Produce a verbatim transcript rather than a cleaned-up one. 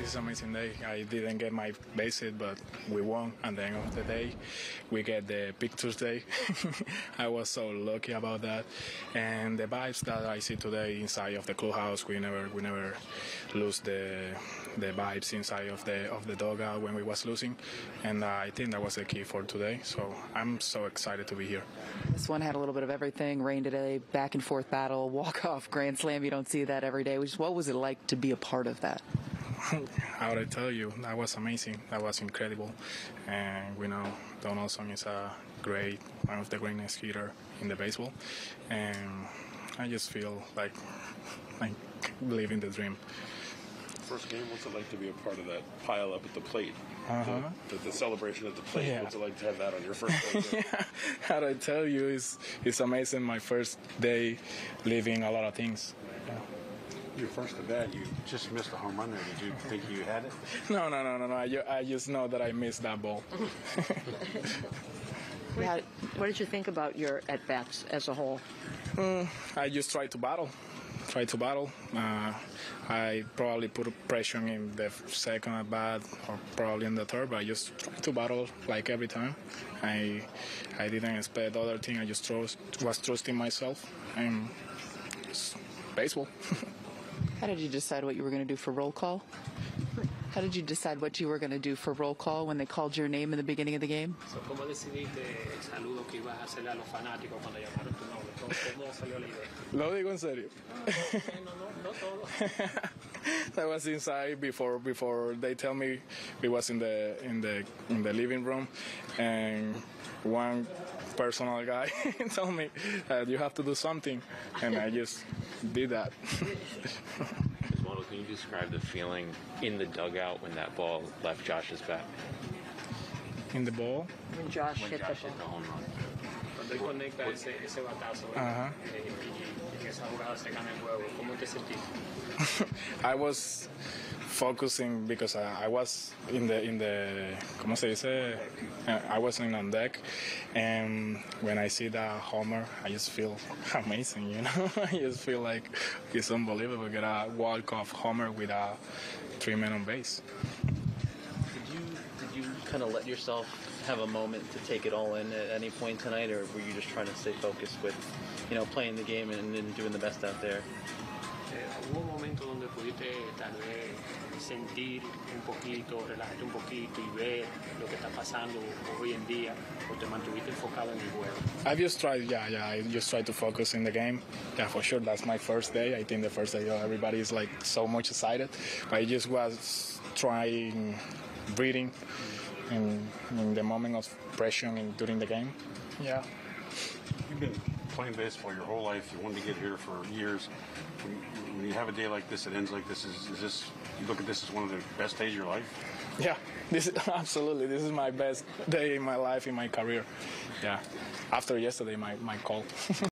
This is an amazing day. I didn't get my basic, but we won. And then on the day, we get the pictures day. I was so lucky about that. And the vibes that I see today inside of the clubhouse, we never, we never lose the the vibes inside of the of the dugout when we was losing. And uh, I think that was the key for today. So I'm so excited to be here. This one had a little bit of everything. Rain today, back and forth battle, walk off grand slam. You don't see that every day. Which, what was it like to be a part of that? How would I tell you? That was amazing. That was incredible. And we know Donaldson is a great, one of the greatest hitter in the baseball. And I just feel like like living the dream. First game, what's it like to be a part of that pile up at the plate? Uh-huh. the, the, the celebration at the plate, yeah. What's it like to have that on your first day? Yeah. How do I tell you? It's, it's amazing. My first day living a lot of things. Yeah. Your first at bat, you just missed a home run there. Did you think you had it? No, no, no, no, no. I, I just know that I missed that ball. what, what did you think about your at bats as a whole? Mm, I just tried to battle. Try to battle. Uh, I probably put pressure in the second at bat, or probably in the third. But I just try to battle like every time. I I didn't expect other thing. I just trust, was trusting myself and it's baseball. How did you decide what you were going to do for roll call? How did you decide what you were going to do for roll call when they called your name in the beginning of the game? Lo digo en serio. I was inside before before they tell me. It was in the in the in the living room, and one personal guy told me that you have to do something, and I just did that. Can you describe the feeling in the dugout when that ball left Josh's bat? In the ball? When Josh, when hit, Josh the hit the home run. Uh-huh. I was focusing because I, I was in the in the ¿cómo se dice? I was in on deck, and when I see that homer, I just feel amazing, you know. I just feel like it's unbelievable. Get a walk off homer with a three men on base. Did you did you kind of let yourself have a moment to take it all in at any point tonight, or were you just trying to stay focused with, you know, playing the game and, and doing the best out there? I just tried, yeah, yeah, I just tried to focus in the game. Yeah, for sure, that's my first day. I think the first day, everybody is like so much excited. But I just was trying, breathing in, in the moment of pressure and during the game. Yeah. You've been playing baseball your whole life. You wanted to get here for years. When you have a day like this, it ends like this. Is, is this, you look at this as one of the best days of your life? Yeah, this is, absolutely. This is my best day in my life, in my career. Yeah, after yesterday, my, my call.